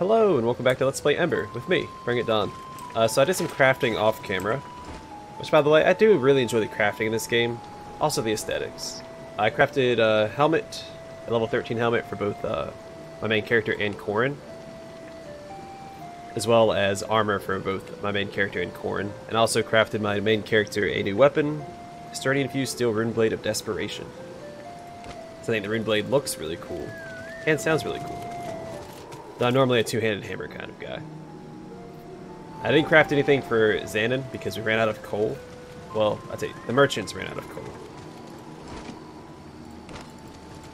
Hello, and welcome back to Let's Play Ember, with me, Bring It Dawn. So I did some crafting off camera, which by the way, I do really enjoy the crafting in this game, also the aesthetics. I crafted a helmet, a level 13 helmet for both my main character and Corrin, as well as armor for both my main character and Corrin, and also crafted my main character a new weapon, a sturdy infused steel runeblade of desperation. So I think the runeblade looks really cool, and sounds really cool. Though I'm normally a two-handed hammer kind of guy. I didn't craft anything for Xanon because we ran out of coal. Well, I'd say the merchants ran out of coal.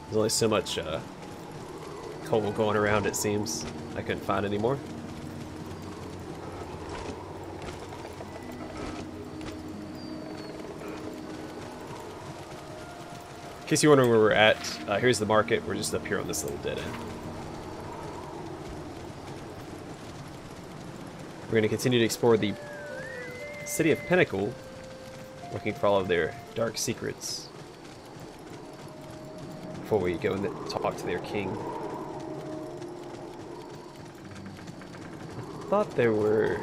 There's only so much coal going around, it seems. I couldn't find any more. In case you're wondering where we're at, here's the market. We're just up here on this little dead end. We're going to continue to explore the city of Pinnacle, looking for all of their dark secrets before we go and talk to their king. I thought there were...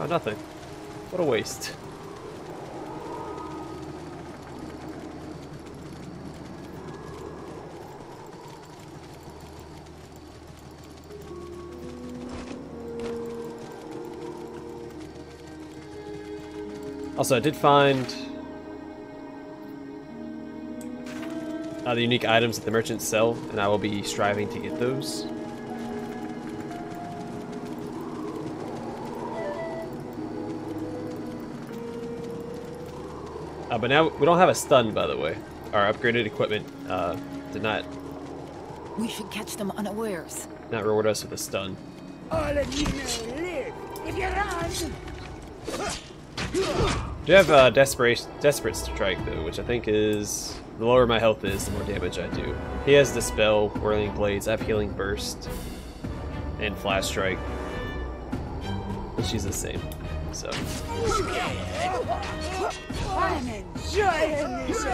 Oh, nothing. What a waste. Also, I did find the unique items that the merchants sell, and I will be striving to get those. But now we don't have a stun, by the way. Our upgraded equipment did not. We should catch them unawares. Not reward us with a stun. All of you know live if you run. Do have desperate strike though, which I think is the lower my health is, the more damage I do. He has dispel, whirling blades. I have healing burst and flash strike, but she's the same. So I'm enjoying this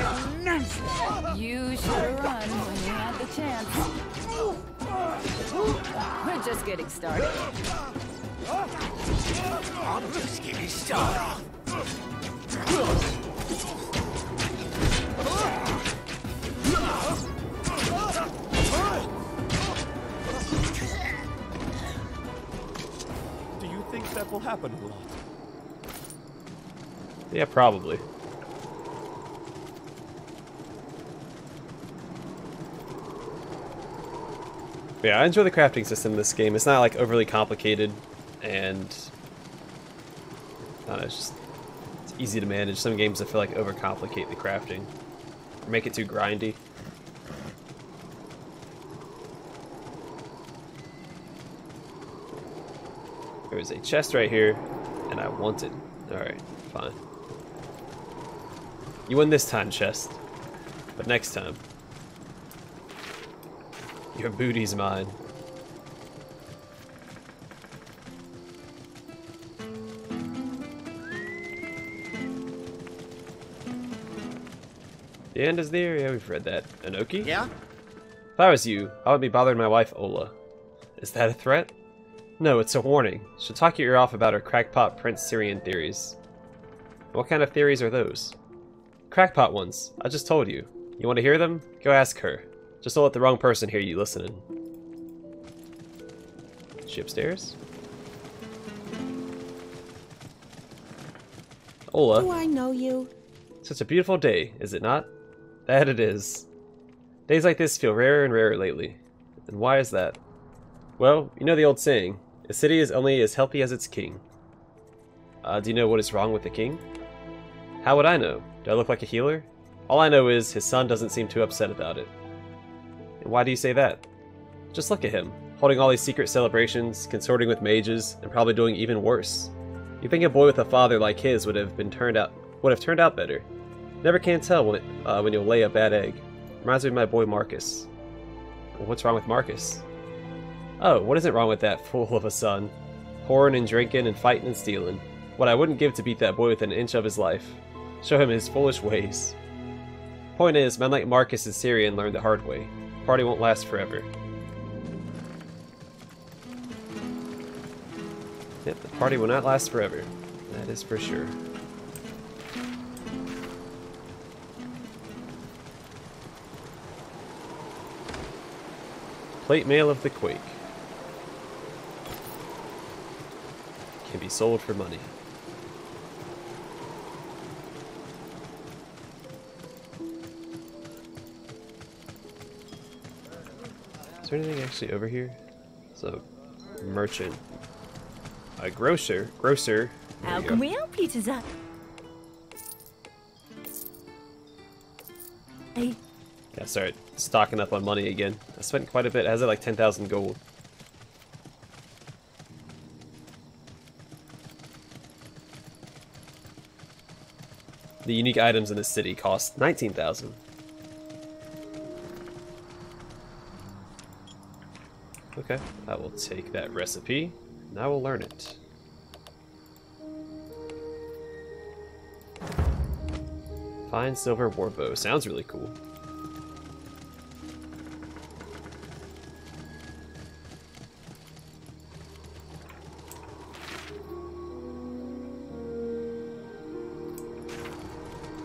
nonsense. You should run when you had the chance. We're just getting started. I'm just getting started. Do you think that will happen a lot? Yeah, probably. Yeah, I enjoy the crafting system in this game. It's not like overly complicated, and I don't know, it's just easy to manage. Some games I feel like overcomplicate the crafting or make it too grindy. There is a chest right here and I want it. Alright, fine. You win this time, chest. But next time, your booty's mine. The end is near. Yeah, we've read that. Anoki? Yeah? If I was you, I would be bothering my wife, Ola. Is that a threat? No, it's a warning. She'll talk your ear off about her crackpot Prince Syrion theories. What kind of theories are those? Crackpot ones. I just told you. You want to hear them? Go ask her. Just don't let the wrong person hear you listening. Is she upstairs? Ola. Do I know you? Such a beautiful day, is it not? That it is. Days like this feel rarer and rarer lately. And why is that? Well, you know the old saying, a city is only as healthy as its king. Do you know what is wrong with the king? How would I know? Do I look like a healer? All I know is his son doesn't seem too upset about it. And why do you say that? Just look at him, holding all these secret celebrations, consorting with mages, and probably doing even worse. You'd think a boy with a father like his would have turned out better. Never can tell when you'll lay a bad egg. Reminds me of my boy Marcus. Well, what's wrong with Marcus? Oh, what isn't wrong with that fool of a son? Whoring and drinking and fighting and stealing. What I wouldn't give to beat that boy within an inch of his life. Show him his foolish ways. Point is, men like Marcus and Syrion learned the hard way. The party won't last forever. Yep, the party will not last forever. That is for sure. Plate mail of the Quake. Can be sold for money. Is there anything actually over here? It's a merchant. A grocer. Grocer. How can we help you, Tazak? Hey. Gotta start stocking up on money again. I spent quite a bit. It has it like 10,000 gold. The unique items in the city cost 19,000. Okay, I will take that recipe and I will learn it. Fine silver war bow. Sounds really cool.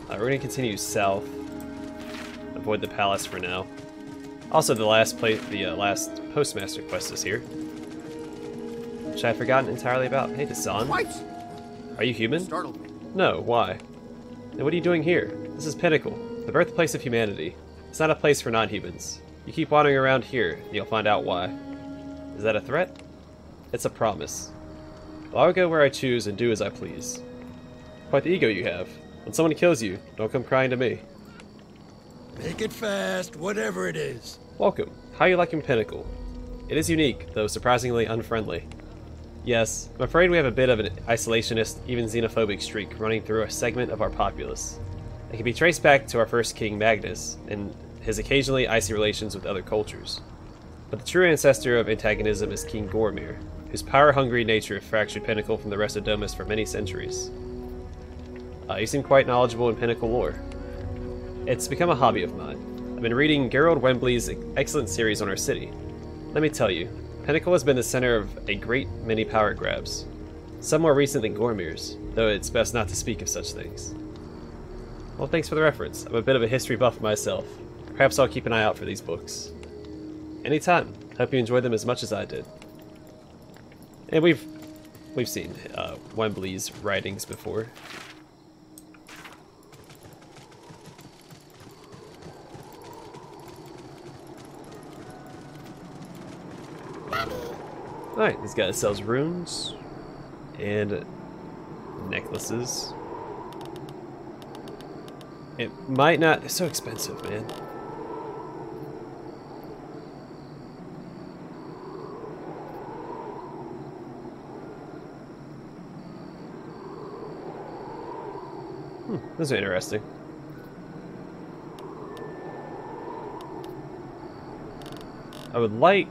We're gonna continue south. Avoid the palace for now. Also, the last place, the last postmaster quest is here, which I've forgotten entirely about. Hey, Dasan. What? Are you human? Startled me. No. Why? And what are you doing here? This is Pinnacle, the birthplace of humanity. It's not a place for non-humans. You keep wandering around here, and you'll find out why. Is that a threat? It's a promise. Well, I'll go where I choose and do as I please. Quite the ego you have. When someone kills you, don't come crying to me. Make it fast, whatever it is. Welcome. How are you liking Pinnacle? It is unique, though surprisingly unfriendly. Yes, I'm afraid we have a bit of an isolationist, even xenophobic streak running through a segment of our populace. It can be traced back to our first king, Magnus, and his occasionally icy relations with other cultures. But the true ancestor of antagonism is King Gormir, whose power-hungry nature fractured Pinnacle from the rest of Domus for many centuries. You seem quite knowledgeable in Pinnacle lore. It's become a hobby of mine. I've been reading Gerald Wembley's excellent series on our city. Let me tell you, Pinnacle has been the center of a great many power grabs. Some more recent than Gormir's, though it's best not to speak of such things. Well, thanks for the reference. I'm a bit of a history buff myself. Perhaps I'll keep an eye out for these books. Anytime. Hope you enjoy them as much as I did. And we've seen Wembley's writings before. Alright, this guy sells runes and necklaces. It might not... It's so expensive, man. Those are interesting. I would like...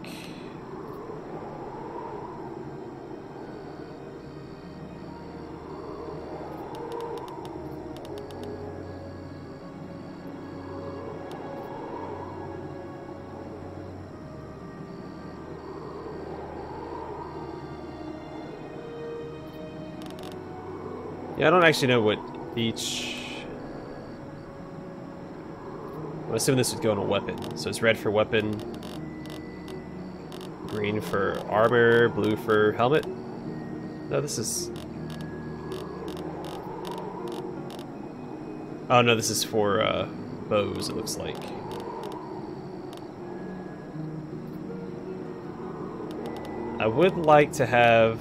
I don't actually know what each... I'm assuming this would go on a weapon. So it's red for weapon, green for armor, blue for helmet. No, this is... Oh no, this is for bows, it looks like. I would like to have...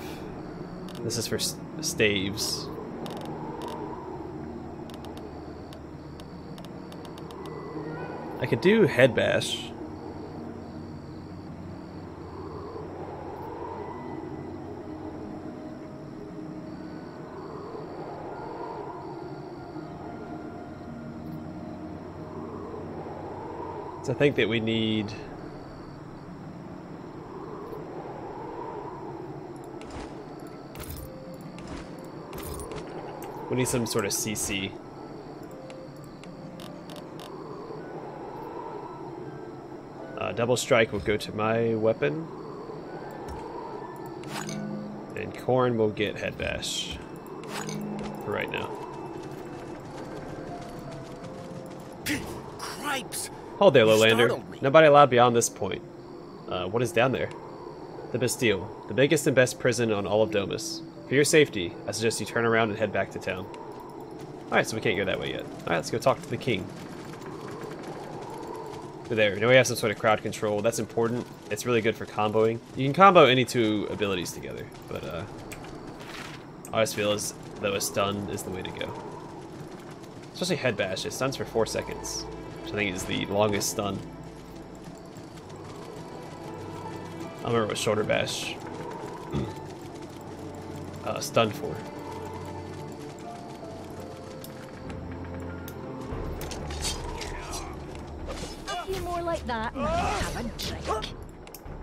This is for staves. I could do head bash. So I think that we need... We need some sort of CC. Double Strike will go to my weapon. And Khorne will get Head Bash. For right now. Cripes! Hold there, Lowlander. Nobody allowed beyond this point. What is down there? The Bastille. The biggest and best prison on all of Domus. For your safety, I suggest you turn around and head back to town. Alright, so we can't go that way yet. Alright, let's go talk to the king. There, now we have some sort of crowd control. That's important. It's really good for comboing. You can combo any two abilities together, but I always feel as though a stun is the way to go. Especially Head Bash. It stuns for 4 seconds, which I think is the longest stun. I remember what Shoulder Bash stunned for. More like that and have a drink.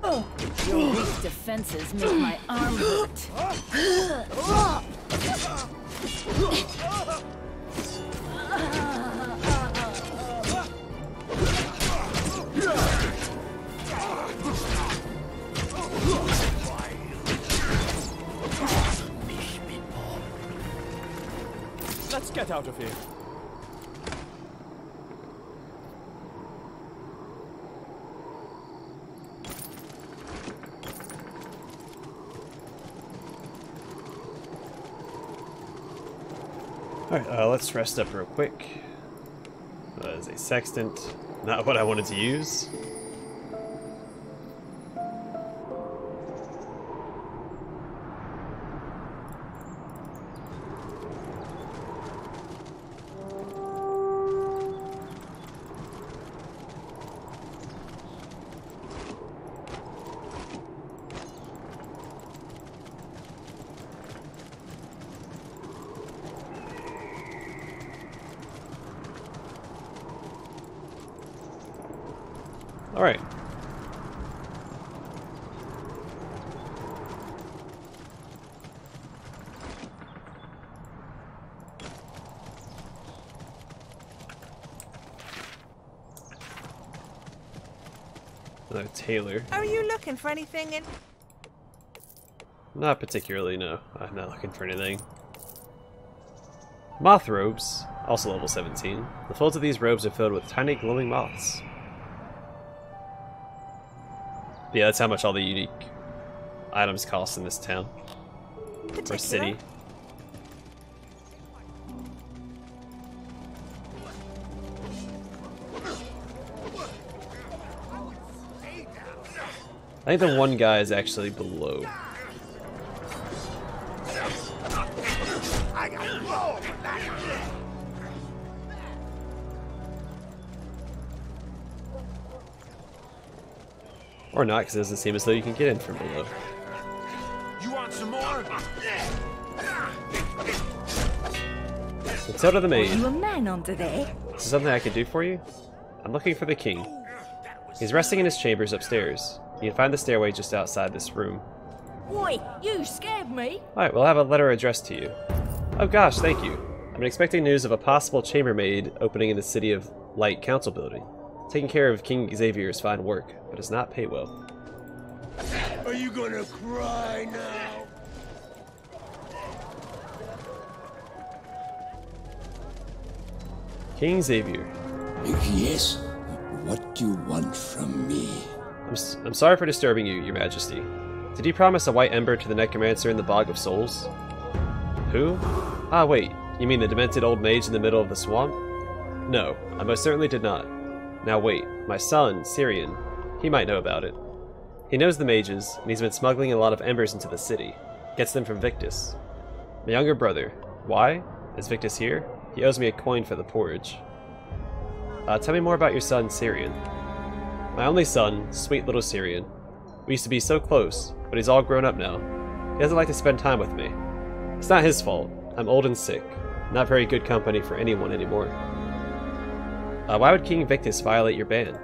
Oh, your weak defenses make my arm hurt. Let's get out of here. Alright, let's rest up real quick. That is a sextant. Not what I wanted to use. Alright. Hello, Taylor. Are you looking for anything in? Not particularly, no. I'm not looking for anything. Moth robes, also level 17. The folds of these robes are filled with tiny glowing moths. Yeah, that's how much all the unique items cost in this town. Or city. I think the one guy is actually below. Or not, because it doesn't seem as though you can get in from below. You want some more? It's out of the maze. You a man under there? Is there something I can do for you? I'm looking for the king. He's resting in his chambers upstairs. You can find the stairway just outside this room. Oi, you scared me. Alright, we'll have a letter addressed to you. Oh gosh, thank you. I've been expecting news of a possible chambermaid opening in the City of Light Council building. Taking care of King Xavier is fine work, but does not pay well. Are you gonna cry now? King Xavier. Yes? What do you want from me? I'm sorry for disturbing you, Your Majesty. Did you promise a white ember to the necromancer in the Bog of Souls? Who? Ah, wait. You mean the demented old mage in the middle of the swamp? No, I most certainly did not. Now wait, my son, Syrion, he might know about it. He knows the mages, and he's been smuggling a lot of embers into the city. Gets them from Victus. My younger brother. Why? Is Victus here? He owes me a coin for the porridge. Tell me more about your son, Syrion. My only son, sweet little Syrion. We used to be so close, but he's all grown up now. He doesn't like to spend time with me. It's not his fault. I'm old and sick. Not very good company for anyone anymore. Why would King Victus violate your ban?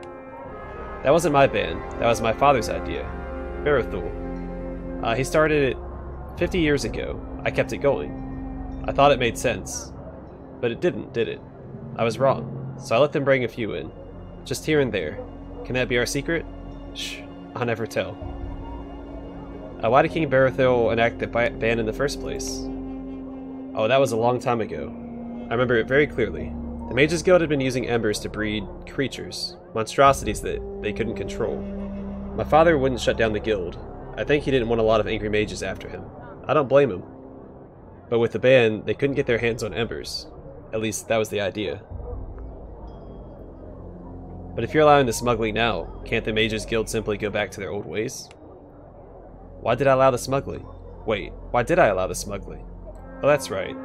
That wasn't my ban. That was my father's idea. Barothul. He started it 50 years ago. I kept it going. I thought it made sense. But it didn't, did it? I was wrong. So I let them bring a few in. Just here and there. Can that be our secret? much. I'll never tell. Why did King Barothul enact the ban in the first place? Oh, that was a long time ago. I remember it very clearly. The Mage's Guild had been using embers to breed creatures, monstrosities that they couldn't control. My father wouldn't shut down the guild. I think he didn't want a lot of angry mages after him. I don't blame him. But with the ban, they couldn't get their hands on embers. At least, that was the idea. But if you're allowing the smuggling now, can't the Mage's Guild simply go back to their old ways? Why did I allow the smuggling? Wait, why did I allow the smuggling? Oh, that's right.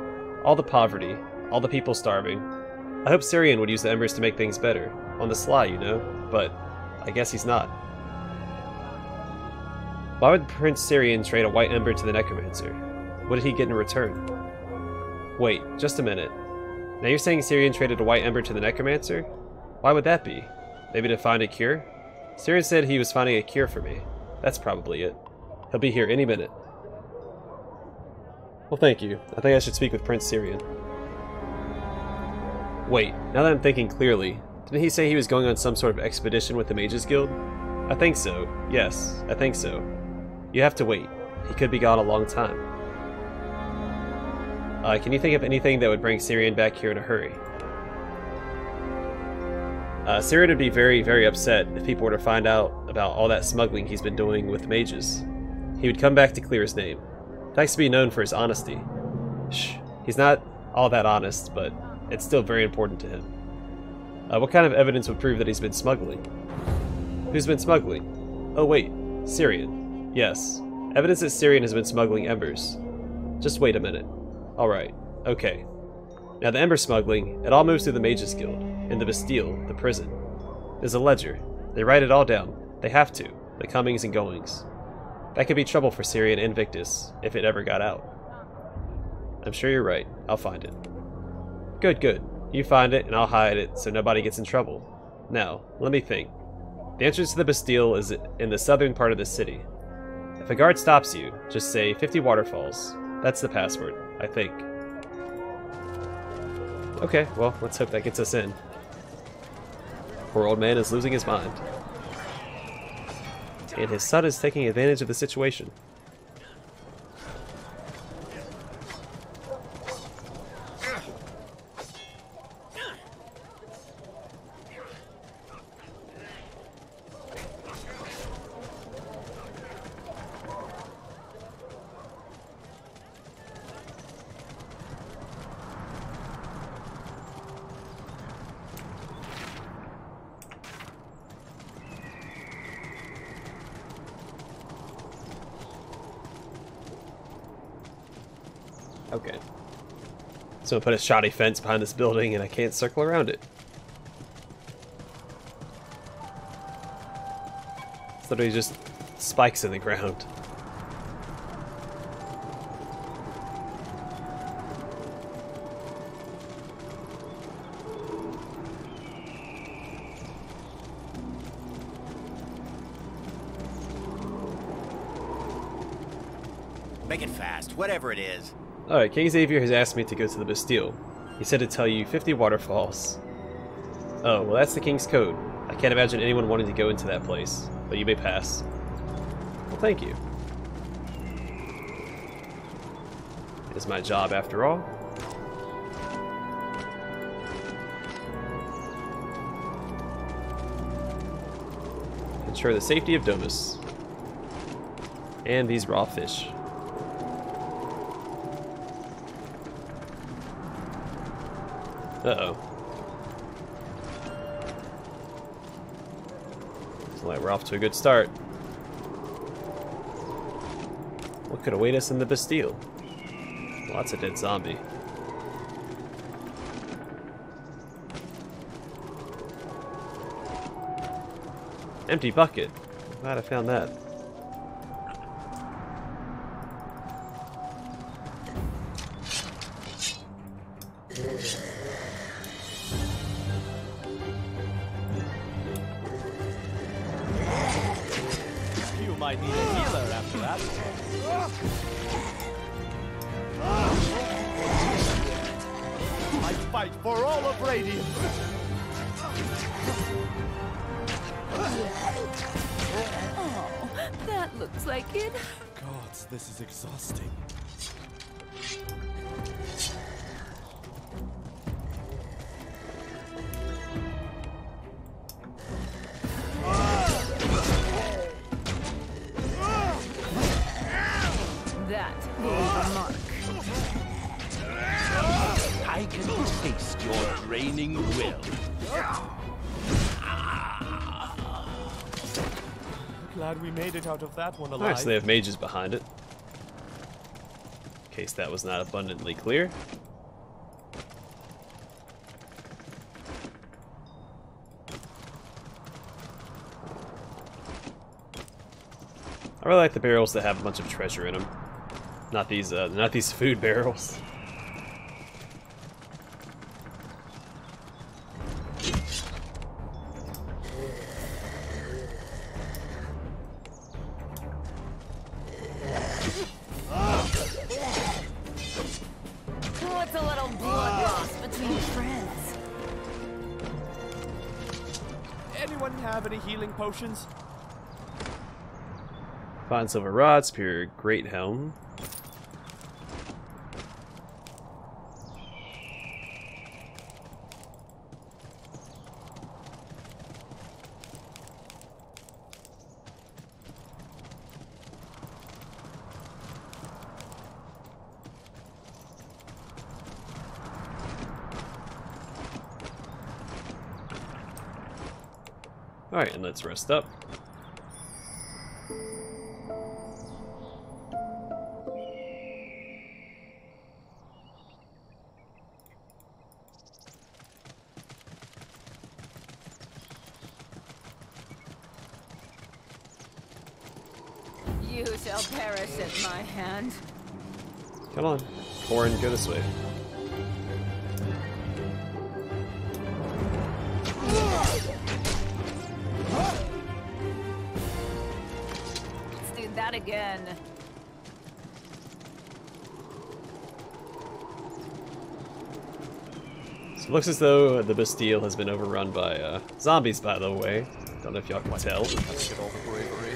All the poverty, all the people starving. I hope Syrion would use the embers to make things better. On the sly, you know, but I guess he's not. Why would Prince Syrion trade a white ember to the Necromancer? What did he get in return? Wait, just a minute. Now you're saying Syrion traded a white ember to the Necromancer? Why would that be? Maybe to find a cure? Syrion said he was finding a cure for me. That's probably it. He'll be here any minute. Well, thank you. I think I should speak with Prince Syrion. Wait, now that I'm thinking clearly, didn't he say he was going on some sort of expedition with the Mage's Guild? I think so. Yes, I think so. You have to wait. He could be gone a long time. Can you think of anything that would bring Syrion back here in a hurry? Syrion would be very, very upset if people were to find out about all that smuggling he's been doing with mages. He would come back to clear his name. He likes to be known for his honesty. Shh, he's not all that honest, but it's still very important to him. What kind of evidence would prove that he's been smuggling? Who's been smuggling? Oh wait, Syrion. Yes, evidence that Syrion has been smuggling embers. Just wait a minute. Alright, okay. Now the ember smuggling, it all moves through the Mage's Guild, and the Bastille, the prison. There's a ledger. They write it all down. They have to. The comings and goings. That could be trouble for Syrion and Victus, if it ever got out. I'm sure you're right. I'll find it. Good, good. You find it, and I'll hide it, so nobody gets in trouble. Now, let me think. The entrance to the Bastille is in the southern part of the city. If a guard stops you, just say 50 waterfalls. That's the password, I think. Okay, well, let's hope that gets us in. Poor old man is losing his mind. And his son is taking advantage of the situation. Okay. So I put a shoddy fence behind this building and I can't circle around it. It's literally just spikes in the ground. Make it fast, whatever it is. Alright, King Xavier has asked me to go to the Bastille. He said to tell you 50 waterfalls. Oh, well that's the King's Code. I can't imagine anyone wanting to go into that place, but you may pass. Well, thank you. It is my job after all. Ensure the safety of Domus. And these raw fish. Uh-oh. Looks like we're off to a good start. What could await us in the Bastille? Lots of dead zombie. Empty bucket. Glad I found that. That looks like it. Gods, this is exhausting. We made it out of that one alive. Alright, so they have mages behind it. In case that was not abundantly clear. I really like the barrels that have a bunch of treasure in them. Not these food barrels. Potions. Fine silver rod, superior great helm. Alright, and let's rest up. You shall perish at my hand. Come on, Corrin, go this way. Again. So it looks as though the Bastille has been overrun by zombies, by the way. Don't know if y'all can tell. Let's get all the bravery.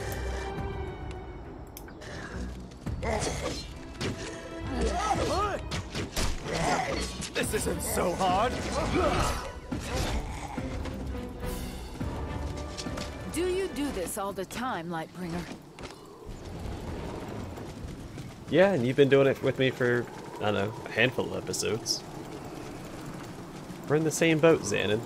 This isn't so hard. Do you do this all the time, Lightbringer? Yeah, and you've been doing it with me for, I don't know, a handful of episodes. We're in the same boat, Xanon.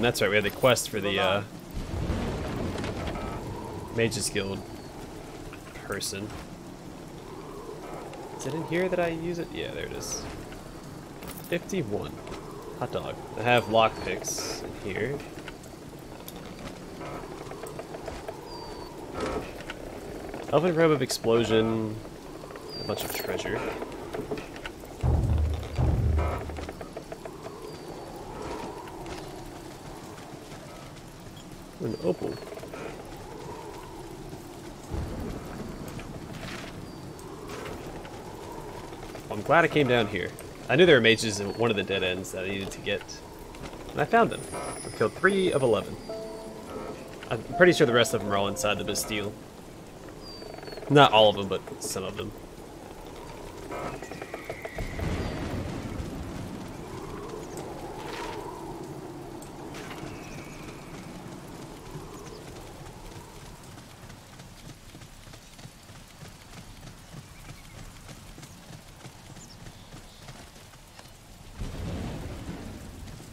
That's right, we had the quest for the Mage's Guild person. Is it in here that I use it? Yeah, there it is. 51. Hot dog. I have lockpicks in here. Elven Robe of Explosion. A bunch of treasure. An opal. Well, I'm glad I came down here. I knew there were mages in one of the dead ends that I needed to get, and I found them. I killed 3 of 11. I'm pretty sure the rest of them are all inside the Bastille. Not all of them, but some of them.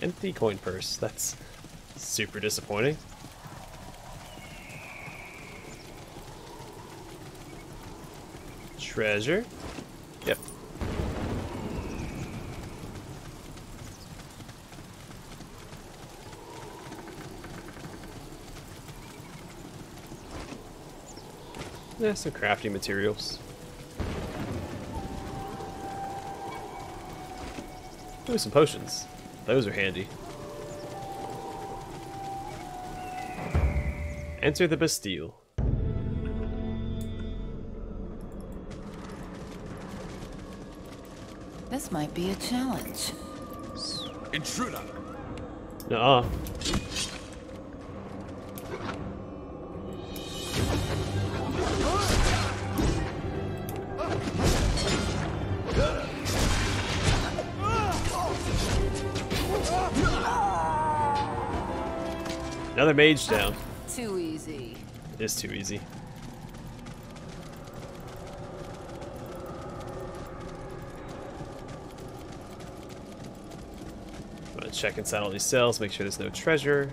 Empty coin purse. That's super disappointing. Treasure. Yep. Yeah, some crafting materials. Ooh, some potions. Those are handy. Enter the Bastille. This might be a challenge. Intruder. Nuh-uh. Another mage down. Too easy. It is too easy. I'm gonna check inside all these cells, make sure there's no treasure.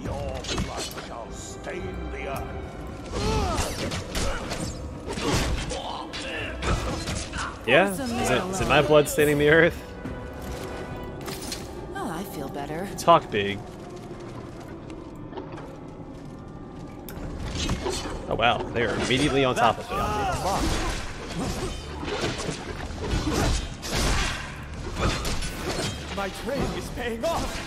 Your blood shall stain the earth. Yeah? Is it my blood staining the earth? Talk big. Oh wow, they are immediately on top of me. My trade is paying off.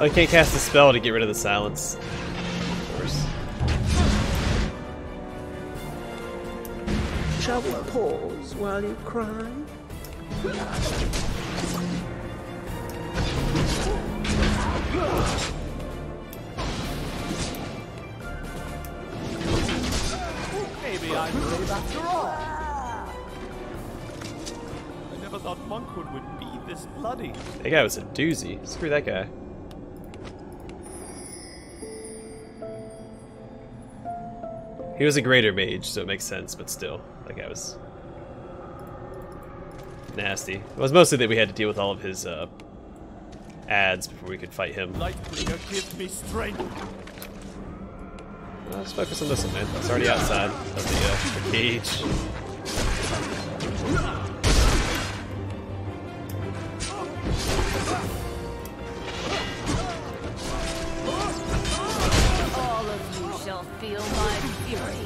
I can't cast a spell to get rid of the silence. Of course. Shall we pause while you cry? Maybe I'm brave after all. I never thought monkhood would be this bloody. That guy was a doozy. Screw that guy. He was a greater mage, so it makes sense, but still, that guy was nasty. It was mostly that we had to deal with all of his ads before we could fight him. Lightbringer gives me strength. Well, let's focus on this one, man. It's already outside of the cage. All of you shall feel my fury.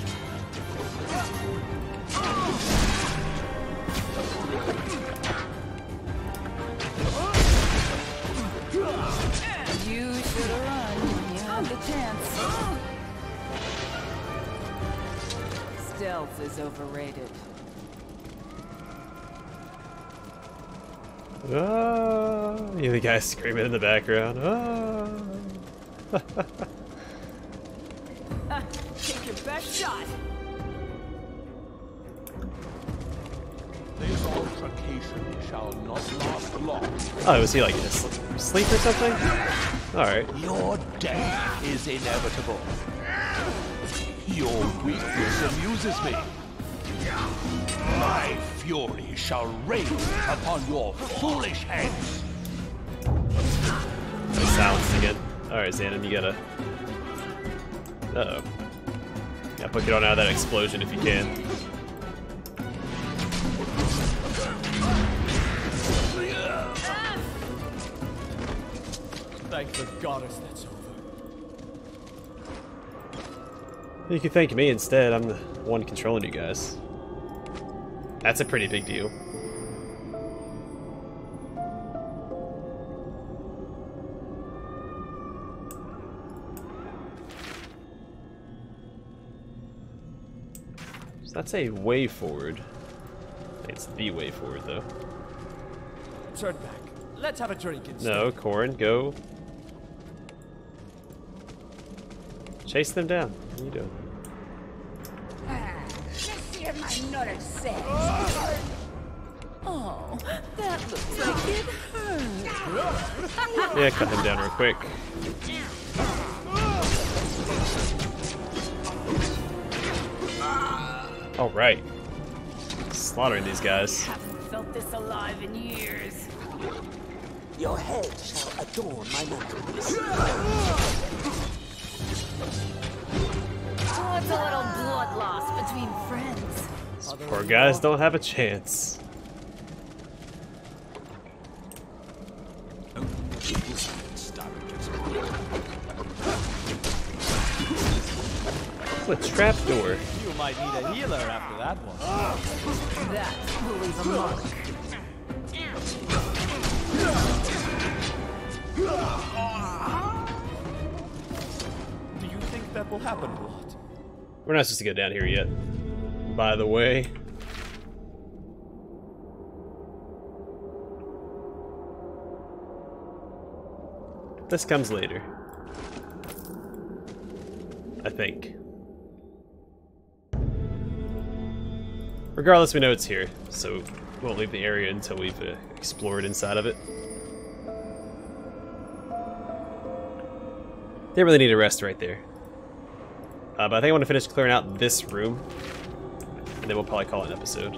You should have run when you had the chance. Stealth is overrated. Oh, you the guy screaming in the background. Oh. Take your best shot. This altercation shall not last long. Oh, was he like in a sleep or something? Alright. Your death is inevitable. Your weakness amuses me. My fury shall rage upon your foolish heads. No silence again. Alright, Xanon, you gotta. Uh oh. Gotta put it on out of that explosion if you can. Thank the goddess that's over. You can thank me instead. I'm the one controlling you guys. That's a pretty big deal. So that's a way forward. It's the way forward, though. Turn back. Let's have a drink instead. No, Corrin, go. Chase them down. What are you doing? Just hear my nutter say. Oh, that looks like it hurts. Yeah, cut them down real quick. All right, slaughtering these guys. I haven't felt this alive in years. Your head shall adorn my mantle. What's a little blood loss between friends? These poor guys don't have a chance. Let's trapdoor. You might need a healer after that one. That will leave a mark. Do you think that will happen, Walt? We're not supposed to go down here yet, by the way. This comes later, I think. Regardless, we know it's here, so we won't leave the area until we've explored inside of it. They really need a rest right there. But I think I want to finish clearing out this room, and then we'll probably call it an episode.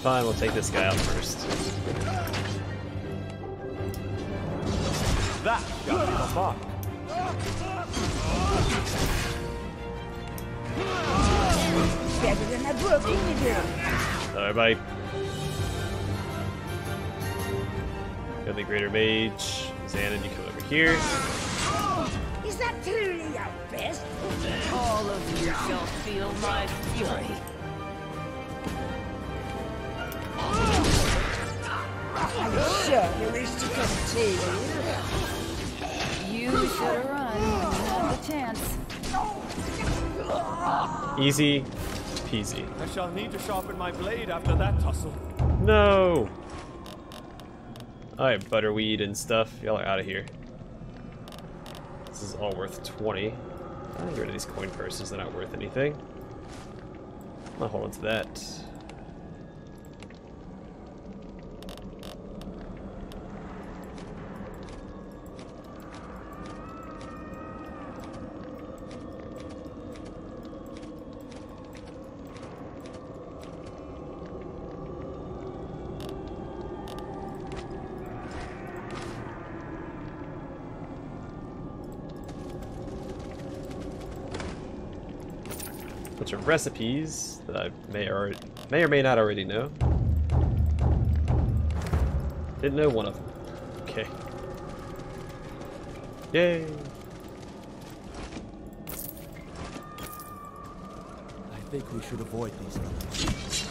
Fine, we'll take this guy out first. That got me the mark. Better than a book. All right, bye. Got the Greater Mage. Xanon, you come over here. Is that truly your best? All of you shall feel my fury. You should run. Have a chance. Easy peasy. I shall need to sharpen my blade after that tussle. No. Alright, butterweed and stuff. Y'all are out of here. This is all worth 20. I'm gonna get rid of these coin purses, they're not worth anything. I'm not holding to that. Recipes that I may or may not already know. Didn't know one of them. Okay. Yay! I think we should avoid these others.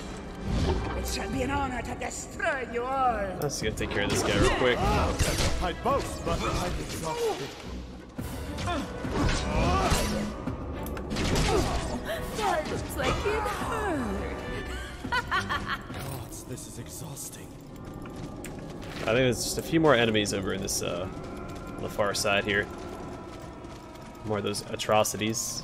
It shall be an honor to destroy you all. I'm just gonna take care of this guy real quick. I boast, but I did not. That looks like it hurt. Gods, this is exhausting. I think there's just a few more enemies over in this, on the far side here. More of those atrocities.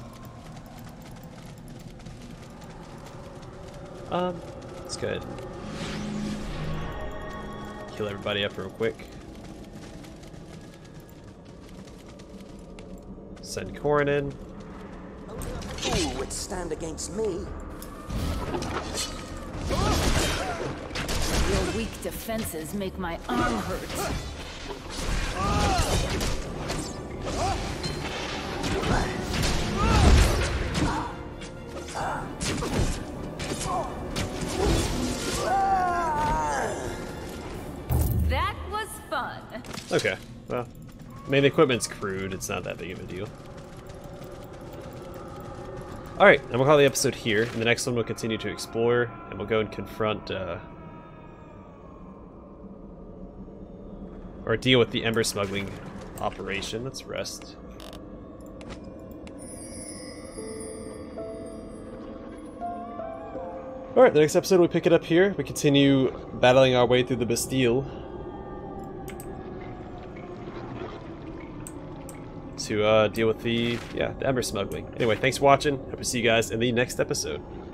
Let's go ahead and heal everybody up real quick. Send Corrin in. Who would stand against me? Your weak defenses make my arm hurt. That was fun. Okay, well, I mean, the equipment's crude, it's not that big of a deal. Alright, I'm gonna call the episode here. In the next one, we'll continue to explore, and we'll go and confront, or deal with the Ember smuggling operation. Let's rest. Alright, the next episode, we pick it up here. We continue battling our way through the Bastille to deal with the Ember smuggling. Anyway, thanks for watching. Hope to see you guys in the next episode.